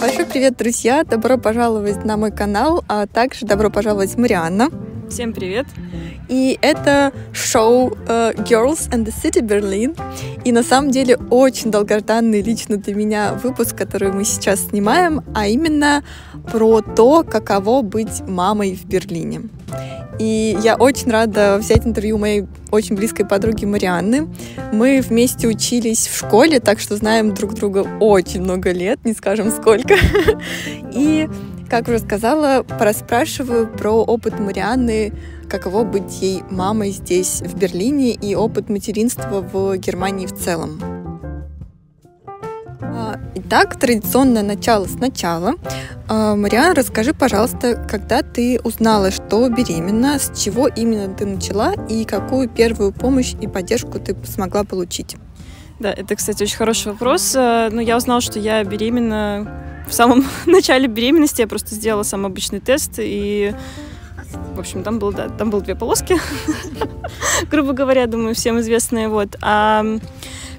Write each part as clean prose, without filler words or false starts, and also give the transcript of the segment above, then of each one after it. Большой привет, друзья! Добро пожаловать на мой канал, а также добро пожаловать Марианна. Всем привет! И это шоу Girls and the City Berlin. И на самом деле очень долгожданный лично для меня выпуск, который мы сейчас снимаем, а именно про то, каково быть мамой в Берлине. И я очень рада взять интервью моей очень близкой подруги Марианны. Мы вместе учились в школе, так что знаем друг друга очень много лет, не скажем сколько. И, как уже сказала, расспрашиваю про опыт Марианны, каково быть ей мамой здесь, в Берлине, и опыт материнства в Германии в целом. Итак, традиционное начало сначала. Марианна, расскажи, пожалуйста, когда ты узнала, что беременна, с чего именно ты начала и какую первую помощь и поддержку ты смогла получить? Да, это, кстати, очень хороший вопрос. Но я узнала, что я беременна в самом начале беременности. Я просто сделала самый обычный тест и... В общем, там было две полоски, грубо говоря, думаю, всем известные. Вот. А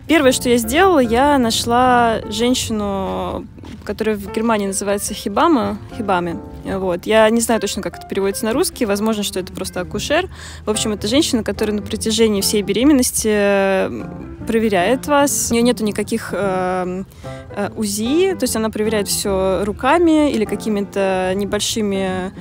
первое, что я сделала, я нашла женщину, которая в Германии называется Хибама. Вот. Я не знаю точно, как это переводится на русский, возможно, что это просто акушер. В общем, это женщина, которая на протяжении всей беременности... проверяет вас. У нее нету никаких УЗИ, то есть она проверяет все руками или какими-то небольшими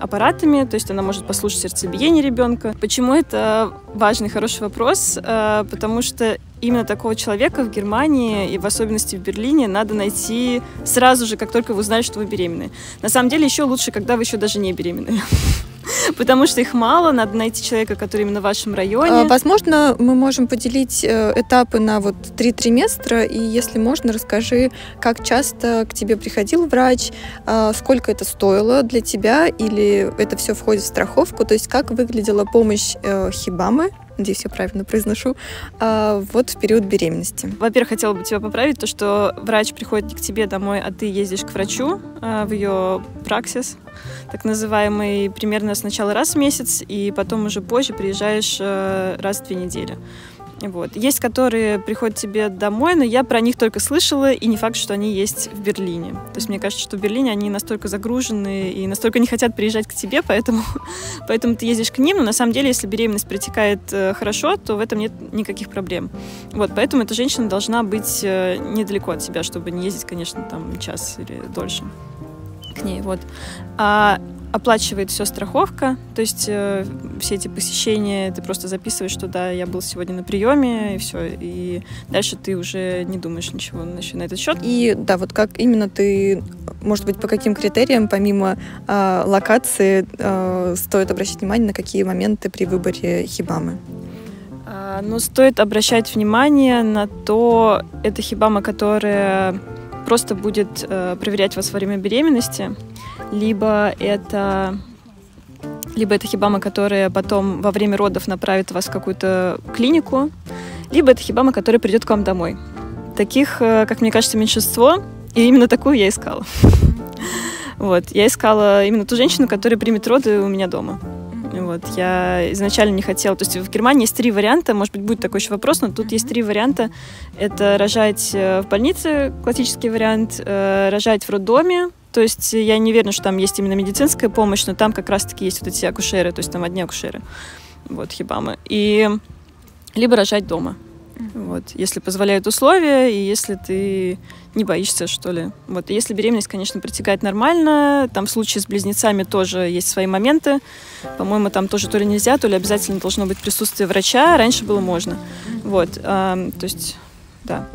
аппаратами, то есть она может послушать сердцебиение ребенка. Почему это важный, хороший вопрос? Потому что именно такого человека в Германии и в особенности в Берлине надо найти сразу же, как только вы узнали, что вы беременны. На самом деле еще лучше, когда вы еще даже не беременны. Потому что их мало, надо найти человека, который именно в вашем районе. Возможно, мы можем поделить этапы на вот 3 триместра, и если можно, расскажи, как часто к тебе приходил врач, сколько это стоило для тебя, или это все входит в страховку, то есть как выглядела помощь Хибамы, надеюсь, я правильно произношу, вот в период беременности. Во-первых, хотела бы тебя поправить, то, что врач приходит не к тебе домой, а ты ездишь к врачу в ее праксис, так называемый, примерно сначала раз в месяц, и потом уже позже приезжаешь раз в 2 недели. Вот. Есть, которые приходят тебе домой, но я про них только слышала, и не факт, что они есть в Берлине. То есть мне кажется, что в Берлине они настолько загружены и настолько не хотят приезжать к тебе, поэтому ты ездишь к ним. Но на самом деле, если беременность протекает хорошо, то в этом нет никаких проблем. Вот, поэтому эта женщина должна быть недалеко от тебя, чтобы не ездить, конечно, там час или дольше к ней. Вот. Оплачивает все страховка, то есть все эти посещения, ты просто записываешь, что да, я был сегодня на приеме, и все, и дальше ты уже не думаешь ничего на этот счет. И да, вот как именно ты, может быть, по каким критериям, помимо локации, стоит обращать внимание на какие моменты при выборе Хибамы? Ну, стоит обращать внимание на то, это Хибама, которая просто будет проверять вас во время беременности, либо это Хибама, которая потом во время родов направит вас в какую-то клинику, либо это Хибама, которая придет к вам домой. Таких, как мне кажется, меньшинство, и именно такую я искала. Вот, я искала именно ту женщину, которая примет роды у меня дома. Вот, я изначально не хотела, то есть в Германии есть 3 варианта, может быть, будет такой еще вопрос, но тут есть 3 варианта. Это рожать в больнице, классический вариант, рожать в роддоме. То есть я не уверена, что там есть именно медицинская помощь, но там как раз-таки есть вот эти акушеры, то есть там одни акушеры, вот, Хибамы. И либо рожать дома, вот, если позволяют условия, и если ты не боишься, что ли. Вот, и если беременность, конечно, протекает нормально, там в случае с близнецами тоже есть свои моменты. По-моему, там тоже то ли нельзя, то ли обязательно должно быть присутствие врача, раньше было можно. Вот, то есть, да.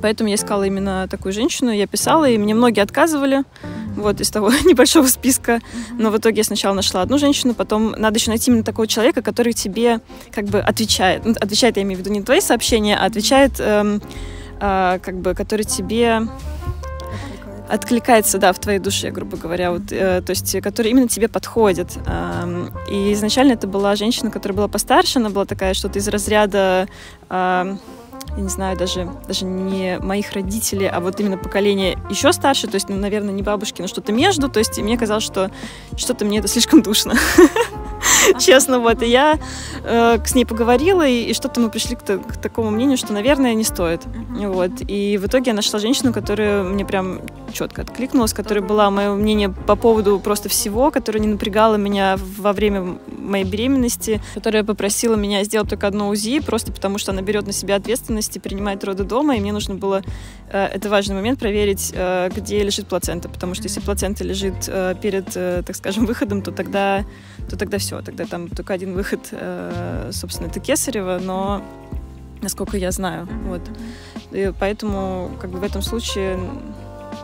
Поэтому я искала именно такую женщину, я писала, и мне многие отказывали, вот, из того небольшого списка. Но в итоге я сначала нашла одну женщину, потом надо еще найти именно такого человека, который тебе как бы отвечает. Отвечает, я имею в виду, не твои сообщения, а отвечает, как бы, который тебе откликается, да, в твоей душе, грубо говоря, вот, то есть, который именно тебе подходит. И изначально это была женщина, которая была постарше, она была такая, что-то из разряда... я не знаю, даже не моих родителей, а вот именно поколение еще старше, то есть, ну, наверное, не бабушки, но что-то между, то есть, и мне казалось, что что-то мне это слишком душно. честно, вот. И я с ней поговорила, и что-то мы пришли к такому мнению, что, наверное, не стоит. Вот. И в итоге я нашла женщину, которая мне прям четко откликнулась, которая была мое мнение по поводу просто всего, которая не напрягала меня во время моей беременности, которая попросила меня сделать только одно УЗИ, просто потому что она берет на себя ответственность и принимает роды дома, и мне нужно было, это важный момент, проверить, где лежит плацента, потому что если плацента лежит перед, так скажем, выходом, то тогда все, тогда там только один выход, собственно, это кесарево, но насколько я знаю, вот. И поэтому, как бы в этом случае,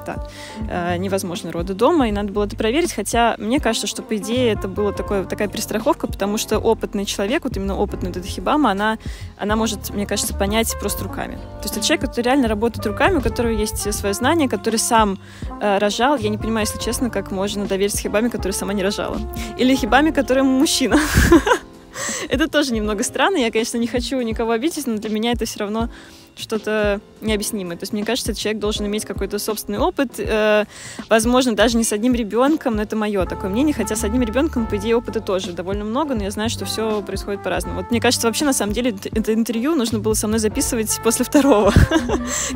да, невозможно роды дома, и надо было это проверить, хотя мне кажется, что, по идее, это была такая перестраховка, потому что опытный человек, вот именно опытный, это Хибама, она может, мне кажется, понять просто руками. То есть это человек, который реально работает руками, у которого есть свое знание, который сам рожал. Я не понимаю, если честно, как можно довериться Хибаме, которая сама не рожала. Или Хибаме, которая мужчина. Это тоже немного странно, я, конечно, не хочу никого обидеть, но для меня это все равно что-то необъяснимое. То есть мне кажется, этот человек должен иметь какой-то собственный опыт, возможно, даже не с одним ребенком, но это мое такое мнение, хотя с одним ребенком, по идее, опыта тоже довольно много, но я знаю, что все происходит по-разному. Вот мне кажется, вообще, на самом деле, это интервью нужно было со мной записывать после второго,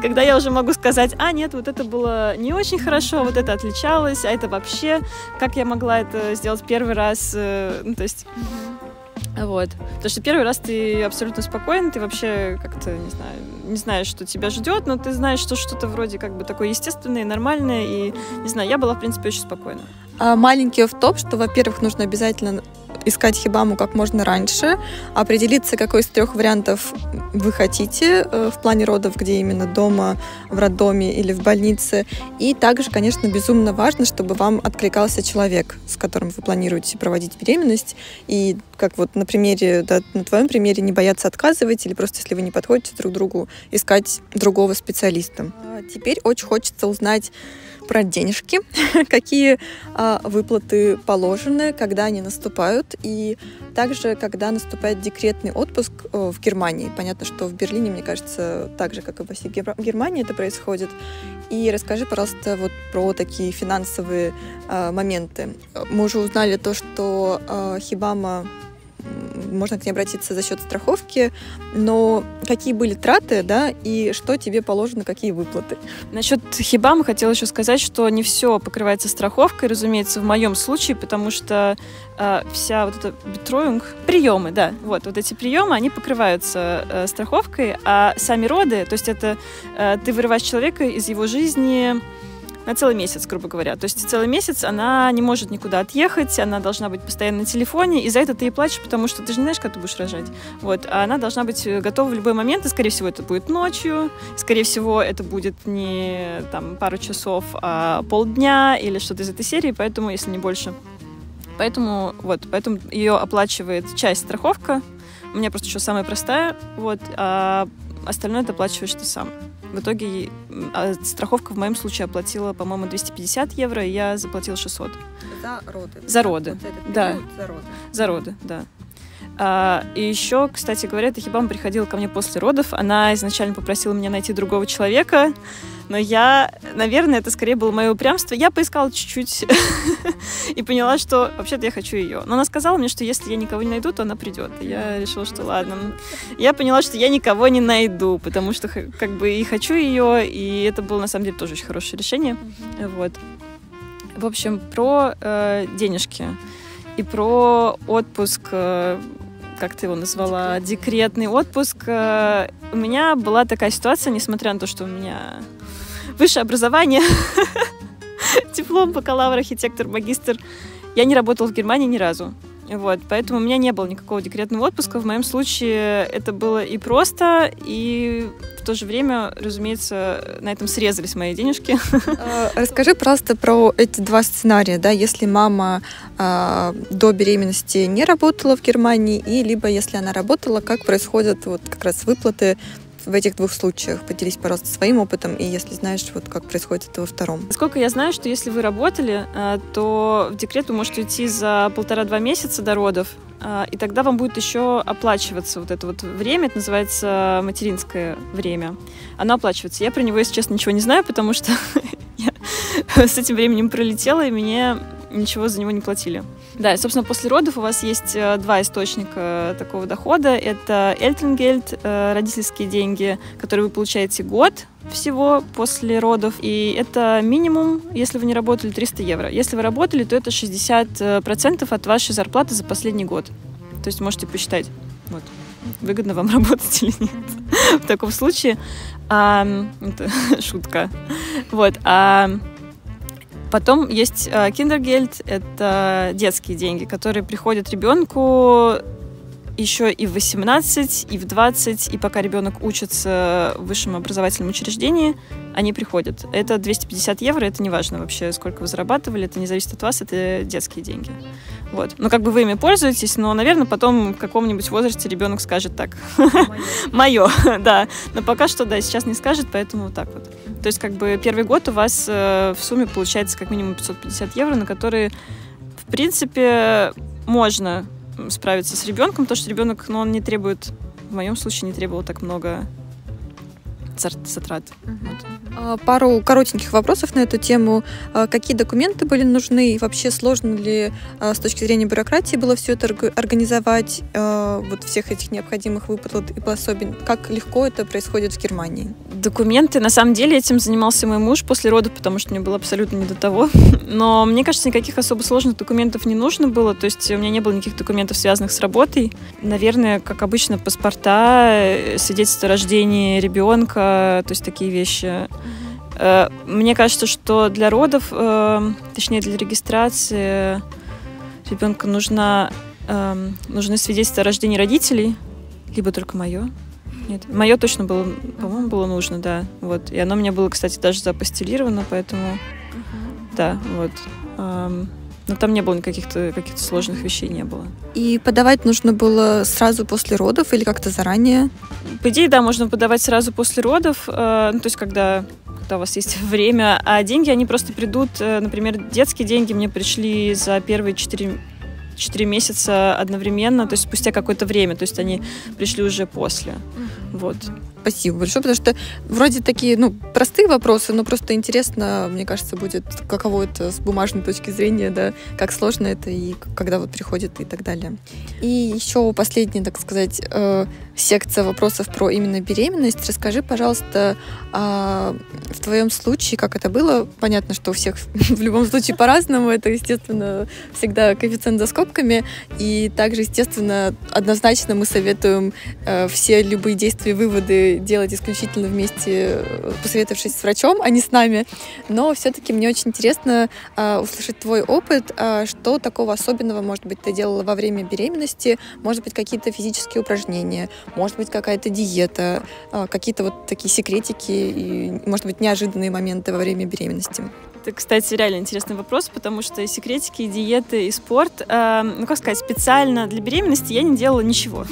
когда я уже могу сказать, а нет, вот это было не очень хорошо, вот это отличалось, а это вообще, как я могла это сделать первый раз, то есть... Вот. Потому что первый раз ты абсолютно спокоен, ты вообще как-то, не знаешь, что тебя ждет, но ты знаешь, что что-то вроде как бы такое естественное, нормальное, и, не знаю, я была, в принципе, очень спокойна. Маленький офф-топ, что, во-первых, нужно обязательно искать Хибаму как можно раньше, определиться, какой из трех вариантов вы хотите в плане родов, где именно дома, в роддоме или в больнице. И также, конечно, безумно важно, чтобы вам откликался человек, с которым вы планируете проводить беременность. И как вот на примере, да, на твоем примере, не бояться отказывать или просто, если вы не подходите друг другу, искать другого специалиста. Теперь очень хочется узнать про денежки, какие выплаты положены, когда они наступают, и также, когда наступает декретный отпуск в Германии. Понятно, что в Берлине, мне кажется, так же, как и во всей Германии это происходит. И расскажи, пожалуйста, вот про такие финансовые моменты. Мы уже узнали то, что Хибама, можно к ней обратиться за счет страховки, но какие были траты, да, и что тебе положено, какие выплаты? Насчет Хибамы хотела еще сказать, что не все покрывается страховкой, разумеется, в моем случае, потому что вся вот эта бетройунг, приемы, да, вот эти приемы, они покрываются страховкой, а сами роды, то есть это ты вырываешь человека из его жизни на целый месяц, грубо говоря. То есть целый месяц она не может никуда отъехать, она должна быть постоянно на телефоне, и за это ты и плачешь, потому что ты же не знаешь, когда ты будешь рожать. Вот. А она должна быть готова в любой момент, и, скорее всего, это будет ночью, скорее всего, это будет не там, пару часов, а полдня или что-то из этой серии, поэтому, если не больше. Поэтому ее оплачивает часть страховка, у меня просто еще самая простая, вот, а остальное ты оплачиваешь ты сам. В итоге страховка в моем случае оплатила, по-моему, 250 евро, и я заплатила 600. За роды? За роды, вот этот период, да. За роды. За роды, да. И еще, кстати говоря, эта Хибама приходила ко мне после родов. Она изначально попросила меня найти другого человека, но я, наверное, это скорее было мое упрямство. Я поискала чуть-чуть и поняла, что вообще-то я хочу ее. Но она сказала мне, что если я никого не найду, то она придет. И я решила, что ладно. Я поняла, что я никого не найду, потому что как бы и хочу ее, и это было на самом деле тоже очень хорошее решение. Вот. В общем, про денежки и про отпуск, как ты его назвала, декретный отпуск. У меня была такая ситуация, несмотря на то, что у меня высшее образование, диплом бакалавр, архитектор, магистр, я не работала в Германии ни разу. Вот, поэтому у меня не было никакого декретного отпуска. В моем случае это было и просто, и в то же время, разумеется, на этом срезались мои денежки. Расскажи просто про эти два сценария, да, если мама до беременности не работала в Германии, и либо если она работала, как происходят вот как раз выплаты в этих двух случаях. Поделись, пожалуйста, своим опытом, и если знаешь, вот как происходит это во втором. Насколько я знаю, что если вы работали, то в декрет вы можете уйти за 1,5-2 месяца до родов, и тогда вам будет еще оплачиваться вот это вот время, это называется материнское время. Оно оплачивается. Я про него, если честно, ничего не знаю, потому что я с этим временем пролетела, и мне ничего за него не платили. Да, и, собственно, после родов у вас есть два источника такого дохода. Это Эльтингельд, родительские деньги, которые вы получаете год всего после родов. И это минимум, если вы не работали, 300 евро. Если вы работали, то это 60% от вашей зарплаты за последний год. То есть можете посчитать, вот, выгодно вам работать или нет. В таком случае, это шутка. Вот, потом есть Kindergeld, это детские деньги, которые приходят ребенку еще и в 18, и в 20, и пока ребенок учится в высшем образовательном учреждении, они приходят. Это 250 евро, это не важно вообще, сколько вы зарабатывали, это не зависит от вас, это детские деньги. Вот. Ну, как бы вы ими пользуетесь, но, наверное, потом в каком-нибудь возрасте ребенок скажет так. Мое, да. Но пока что, да, сейчас не скажет, поэтому вот так вот. То есть, как бы, первый год у вас в сумме получается как минимум 550 евро, на которые, в принципе, можно справиться с ребенком, потому что ребенок, ну, он не требует, в моем случае, не требовал так много затрат. Вот. Пару коротеньких вопросов на эту тему. Какие документы были нужны? И вообще сложно ли с точки зрения бюрократии было все это организовать, вот всех этих необходимых выплат и пособий? Как легко это происходит в Германии? Документы. На самом деле этим занимался мой муж после родов, потому что мне было абсолютно не до того. Но мне кажется, никаких особо сложных документов не нужно было. То есть у меня не было никаких документов, связанных с работой. Наверное, как обычно, паспорта, свидетельство о рождении ребенка, то есть такие вещи. Мне кажется, что для родов, точнее для регистрации ребенка нужны свидетельства о рождении родителей, либо только мое. Нет, мое точно было, по-моему, было нужно, да. Вот. И оно у меня было, кстати, даже заапостилировано, поэтому да, вот. Но там не было никаких каких-то сложных вещей, не было. И подавать нужно было сразу после родов или как-то заранее? По идее, да, можно подавать сразу после родов, ну, то есть когда у вас есть время. А деньги, они просто придут, например, детские деньги мне пришли за первые 4 месяца одновременно, то есть спустя какое-то время, то есть они пришли уже после. Вот. Спасибо большое, потому что вроде такие, ну, простые вопросы, но просто интересно, мне кажется, будет, каково это с бумажной точки зрения, да, как сложно это и когда вот приходит и так далее. И еще последняя, так сказать, секция вопросов про именно беременность. Расскажи, пожалуйста, в твоем случае, как это было? Понятно, что у всех в любом случае по-разному, это, естественно, всегда коэффициент за скобками, и также, естественно, однозначно мы советуем все любые действия, выводы делать исключительно вместе, посоветовавшись с врачом, а не с нами. Но все-таки мне очень интересно услышать твой опыт, что такого особенного, может быть, ты делала во время беременности, может быть, какие-то физические упражнения, может быть, какая-то диета, какие-то вот такие секретики и, может быть, неожиданные моменты во время беременности. Это, кстати, реально интересный вопрос, потому что и секретики, и диеты, и спорт, ну, как сказать, специально для беременности я не делала ничего.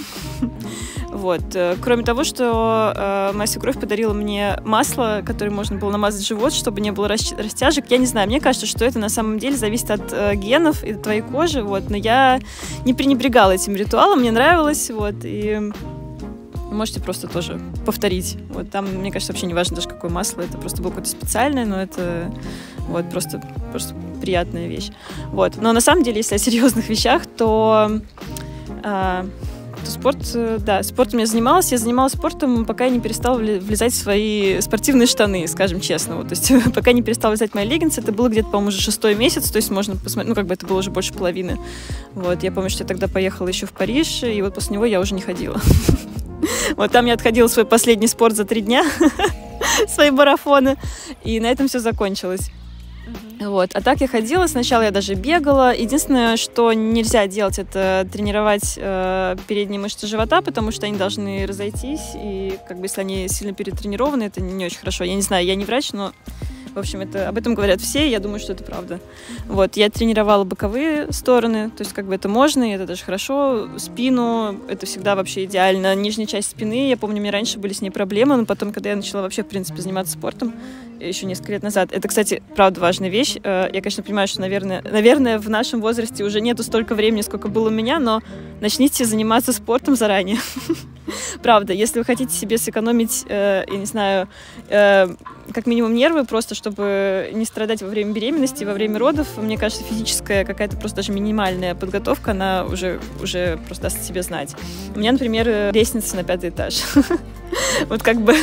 Вот. Кроме того, что Майся Кровь подарила мне масло, которое можно было намазать в живот, чтобы не было растяжек. Я не знаю, мне кажется, что это на самом деле зависит от генов и от твоей кожи, вот. Но я не пренебрегала этим ритуалом, мне нравилось, вот, и можете просто тоже повторить. Вот там, мне кажется, вообще не важно даже какое масло, это просто было какое-то специальное, но это вот просто приятная вещь. Вот. Но на самом деле, если о серьезных вещах, то спорт, да, спортом я занималась спортом, пока я не перестала влезать в свои спортивные штаны, скажем честно, вот, то есть пока не перестала влезать в мои леггинсы, это было где-то, по-моему, уже 6-й месяц, то есть можно посмотреть, ну, как бы это было уже больше половины, вот, я помню, что я тогда поехала еще в Париж, и вот после него я уже не ходила, вот, там я отходила свой последний спорт за 3 дня, свои марафоны, и на этом все закончилось. Вот. А так я ходила, сначала я даже бегала. Единственное, что нельзя делать, это тренировать передние мышцы живота, потому что они должны разойтись, и как бы если они сильно перетренированы, это не очень хорошо. Я не знаю, я не врач, но, в общем, об этом говорят все, и я думаю, что это правда. Вот. Я тренировала боковые стороны, то есть как бы это можно, и это даже хорошо. Спину, это всегда вообще идеально. Нижняя часть спины, я помню, у меня раньше были с ней проблемы, но потом, когда я начала вообще, в принципе, заниматься спортом, еще несколько лет назад. Это, кстати, правда важная вещь. Я, конечно, понимаю, что, наверное, в нашем возрасте уже нету столько времени, сколько было у меня, но начните заниматься спортом заранее. Правда, если вы хотите себе сэкономить, я не знаю, как минимум нервы, просто чтобы не страдать во время беременности, во время родов, мне кажется, физическая какая-то просто даже минимальная подготовка, она уже просто даст себе знать. У меня, например, лестница на 5-й этаж. Вот как бы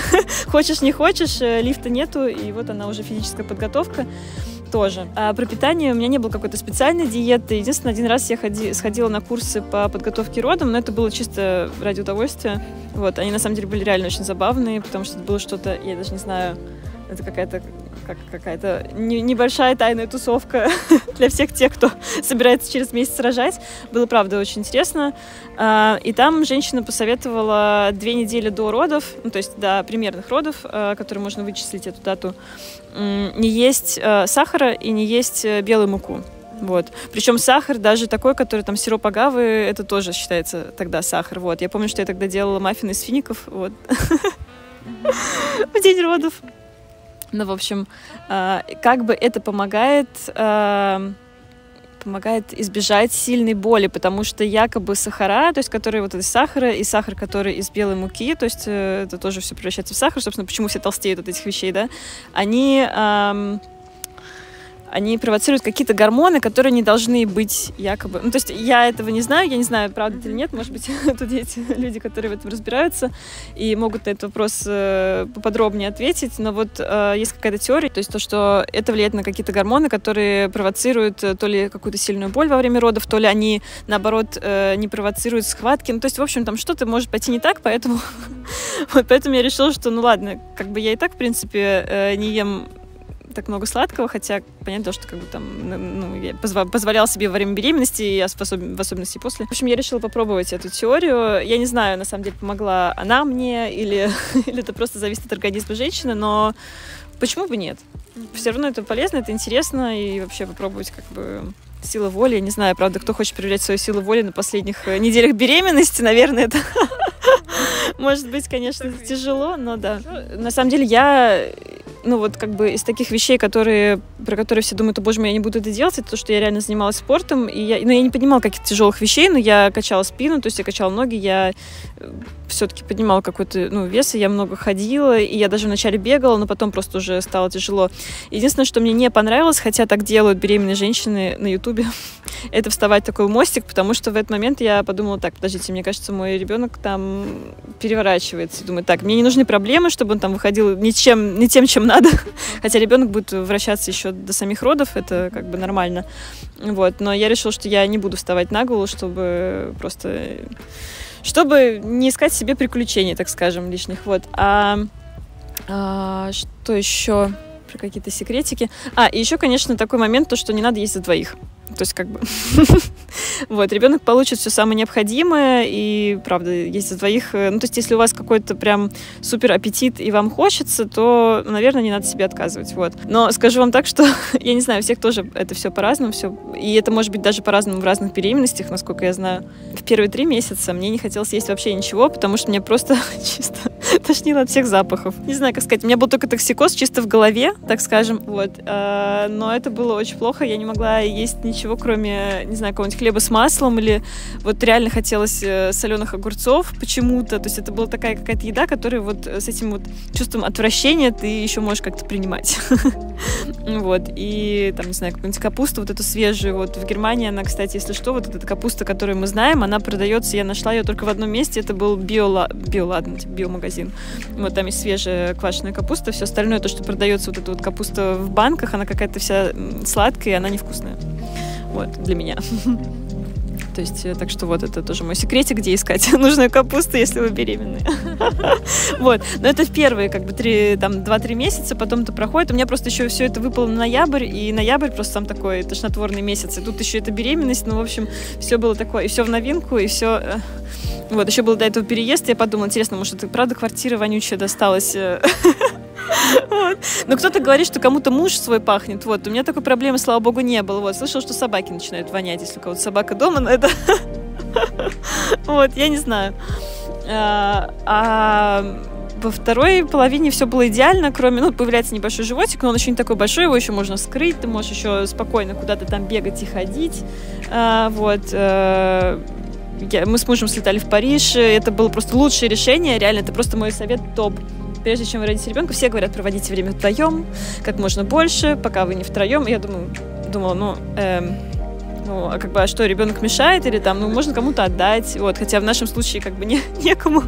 хочешь не хочешь, лифта нету, и вот она уже физическая подготовка тоже. А про питание у меня не было какой-то специальной диеты. Единственное, один раз я сходила на курсы по подготовке родам, но это было чисто ради удовольствия. Вот. Они на самом деле были реально очень забавные, потому что это было что-то, я даже не знаю, это какая-то небольшая тайная тусовка для всех тех, кто собирается через месяц рожать. Было, правда, очень интересно. И там женщина посоветовала 2 недели до родов, ну, то есть до примерных родов, которые можно вычислить эту дату, не есть сахара и не есть белую муку. Вот. Причем сахар, даже такой, который там сироп агавы, это тоже считается тогда сахар. Вот. Я помню, что я тогда делала маффины из фиников вот. В день родов. Ну, в общем, как бы это помогает избежать сильной боли, потому что якобы сахара, то есть которые вот из сахара, и сахар, который из белой муки, то есть это тоже все превращается в сахар, собственно, почему все толстеют от этих вещей, да, они провоцируют какие-то гормоны, которые не должны быть якобы... Ну, то есть я этого не знаю, я не знаю, правда это или нет, может быть, тут есть люди, которые в этом разбираются и могут на этот вопрос поподробнее ответить, но вот есть какая-то теория, то есть то, что это влияет на какие-то гормоны, которые провоцируют то ли какую-то сильную боль во время родов, то ли они, наоборот, не провоцируют схватки, ну, то есть, в общем, там что-то может пойти не так, поэтому... Вот поэтому я решила, что, ну, ладно, как бы я и так, в принципе, не ем так много сладкого, хотя понятно, что как бы там, ну, я позволяла себе во время беременности, и в особенности после. В общем, я решила попробовать эту теорию. Я не знаю, на самом деле, помогла она мне или это просто зависит от организма женщины, но почему бы нет? Все равно это полезно, это интересно, и вообще попробовать как бы силу воли. Я не знаю, правда, кто хочет проверять свою силу воли на последних неделях беременности, наверное, это... Может быть, конечно, тяжело, но да. На самом деле, я... Ну вот как бы из таких вещей, про которые все думают, о боже мой, я не буду это делать, это то, что я реально занималась спортом, и я не поднимала каких-то тяжелых вещей, но я качала спину, то есть я качала ноги, я все-таки поднимала какой-то, ну, вес, и я много ходила, и я даже вначале бегала, но потом просто уже стало тяжело. Единственное, что мне не понравилось, хотя так делают беременные женщины на ютубе, это вставать такой мостик, потому что в этот момент я подумала, так, подождите, мне кажется, мой ребенок там переворачивается, думаю, так, мне не нужны проблемы, чтобы он там выходил не тем, чем надо, хотя ребенок будет вращаться еще до самих родов, это как бы нормально, вот, но я решила, что я не буду вставать на голову, чтобы просто, чтобы не искать себе приключений, так скажем, лишних, вот, что еще, про какие-то секретики, и еще, конечно, такой момент, то, что не надо есть за двоих, то есть как бы, вот, ребенок получит все самое необходимое, и, правда, есть за двоих, ну, то есть если у вас какой-то прям супер аппетит и вам хочется, то, наверное, не надо себе отказывать, вот. Но скажу вам так, что, я не знаю, у всех тоже это все по-разному, все, и это может быть даже по-разному в разных беременностях, насколько я знаю. В первые 3 месяца мне не хотелось есть вообще ничего, потому что мне просто чисто тошнило от всех запахов. Не знаю, как сказать, у меня был только токсикоз чисто в голове, так скажем, вот, но это было очень плохо, я не могла есть ничего, кроме, не знаю, какого-нибудь хлеба с маслом, или вот реально хотелось соленых огурцов почему-то, то есть это была такая какая-то еда, которую вот с этим вот чувством отвращения ты еще можешь как-то принимать. Вот, и там, не знаю, какую-нибудь капусту, вот эту свежую, вот в Германии она, кстати, если что, вот эта капуста, которую мы знаем, она продается, я нашла ее только в одном месте, это был биомагазин, вот там есть свежая квашеная капуста, все остальное, то, что продается, вот эта вот капуста в банках, она какая-то вся сладкая, и она невкусная. Вот, для меня. То есть, так что вот это тоже мой секретик, где искать нужную капусту, если вы беременны. Вот, но это в первые, как бы, 2-3 месяца, потом это проходит. У меня просто еще все это выпало на ноябрь, и ноябрь просто сам такой тошнотворный месяц. И тут еще эта беременность, ну, в общем, все было такое, и все в новинку, и все... Вот, еще был до этого переезд, я подумала, интересно, может, это правда квартира вонючая досталась... Вот. Но кто-то говорит, что кому-то муж свой пахнет. Вот. У меня такой проблемы, слава богу, не было. Вот. Слышала, что собаки начинают вонять, если у кого-то собака дома, но это... Вот, я не знаю. Во второй половине все было идеально, кроме, ну, появляется небольшой животик, но он еще не такой большой, его еще можно скрыть, ты можешь еще спокойно куда-то там бегать и ходить. Мы с мужем слетали в Париж, это было просто лучшее решение, реально, это просто мой совет топ. Прежде чем вы родите ребенка, все говорят, проводите время вдвоем, как можно больше, пока вы не втроем. Я думала, ну, как бы, а что, ребенок мешает или там, ну, можно кому-то отдать, вот, хотя в нашем случае как бы некому.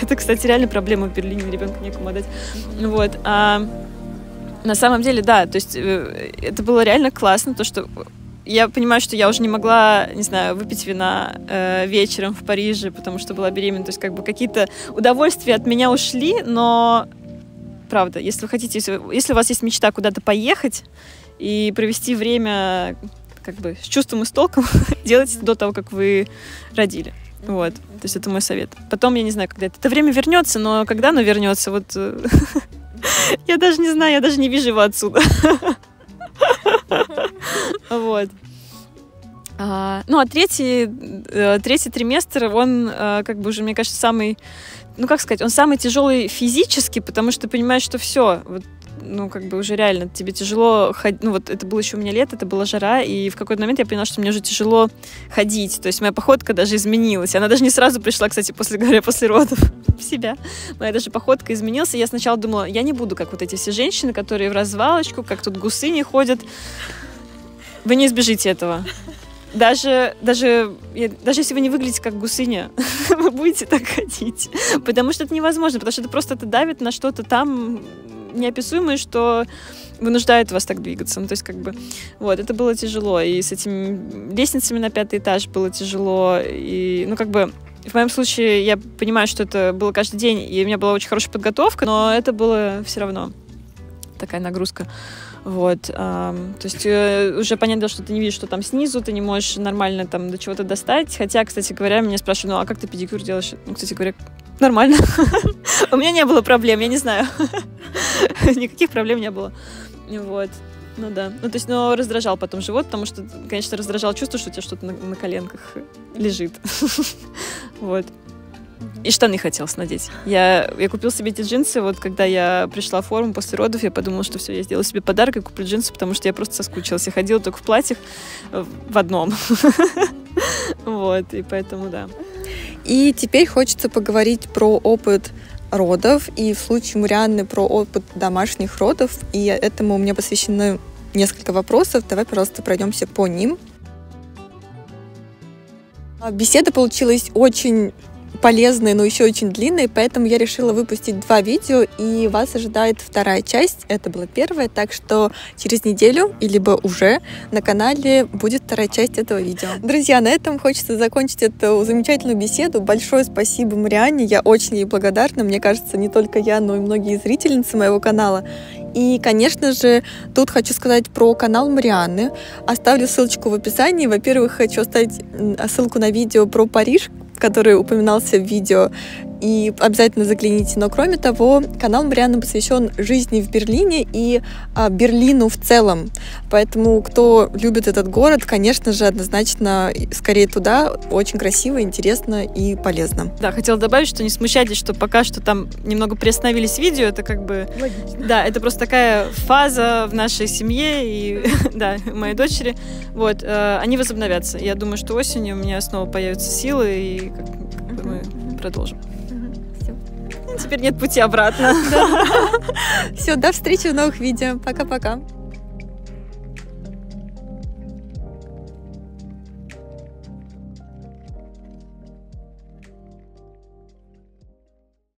Это, кстати, реально проблема в Берлине, ребенка некому отдать, вот, а на самом деле, да, то есть это было реально классно, то, что я понимаю, что я уже не могла, не знаю, выпить вина вечером в Париже, потому что была беременна, то есть как бы какие-то удовольствия от меня ушли, но, правда, если вы хотите, если у вас есть мечта куда-то поехать и провести время как бы с чувством и с толком, делайте до того, как вы родили. Вот, то есть это мой совет. Потом, я не знаю, когда это время вернется, но когда оно вернется, вот я даже не знаю, я даже не вижу его отсюда. Вот. Ну, а третий триместр, он как бы уже, мне кажется, самый, ну, как сказать, он самый тяжелый физически, потому что понимаешь, что все, вот, ну, как бы уже реально, тебе тяжело ходить, ну, вот это было еще у меня лето, это была жара, и в какой-то момент я поняла, что мне уже тяжело ходить, то есть моя походка даже изменилась, она даже не сразу пришла, кстати, после родов в себя, моя даже походка изменилась, и я сначала думала, я не буду как вот эти все женщины, которые в развалочку, как тут гусыни ходят, вы не избежите этого. Даже если вы не выглядите как гусыня, вы будете так ходить, потому что это невозможно, потому что это просто давит на что-то там неописуемое, что вынуждает вас так двигаться. Ну, то есть, как бы, вот, это было тяжело. И с этими лестницами на 5-й этаж было тяжело. И, ну, как бы, в моем случае, я понимаю, что это было каждый день, и у меня была очень хорошая подготовка, но это было все равно такая нагрузка. Вот, то есть уже понятно, что ты не видишь, что там снизу, ты не можешь нормально там до чего-то достать. Хотя, кстати говоря, меня спрашивают, ну, а как ты педикюр делаешь? Ну, кстати говоря, нормально. У меня не было проблем, я не знаю. Никаких проблем не было. Вот, ну да. Ну, то есть, но раздражал потом живот, потому что, конечно, раздражал чувство, что у тебя что-то на коленках лежит. Вот. И штаны хотелось надеть. Я купила себе эти джинсы, вот когда я пришла в форму после родов, я подумала, что все, я сделала себе подарок и куплю джинсы, потому что я просто соскучилась. Я ходила только в платьях, в одном. Вот, и поэтому, да. И теперь хочется поговорить про опыт родов, и в случае Марианны про опыт домашних родов, и этому мне посвящены несколько вопросов. Давай, пожалуйста, пройдемся по ним. Беседа получилась очень полезные, но еще очень длинные, поэтому я решила выпустить 2 видео, и вас ожидает 2-я часть. Это была 1-я, так что через неделю, либо уже на канале будет 2-я часть этого видео. Друзья, на этом хочется закончить эту замечательную беседу. Большое спасибо Марианне, я очень ей благодарна. Мне кажется, не только я, но и многие зрительницы моего канала. И, конечно же, тут хочу сказать про канал Марианны. Оставлю ссылочку в описании. Во-первых, хочу оставить ссылку на видео про Париж, который упоминался в видео, и обязательно загляните. Но кроме того, канал Марианны посвящен жизни в Берлине и Берлину в целом. Поэтому, кто любит этот город, конечно же, однозначно скорее туда. Очень красиво, интересно и полезно. Да, хотела добавить, что не смущайтесь, что пока что там немного приостановились видео. Это как бы... Логично. Да, это просто такая фаза в нашей семье и да, моей дочери. Вот, они возобновятся. Я думаю, что осенью у меня снова появятся силы, и как бы мы продолжим. Теперь нет пути обратно. Все, до встречи в новых видео. Пока-пока.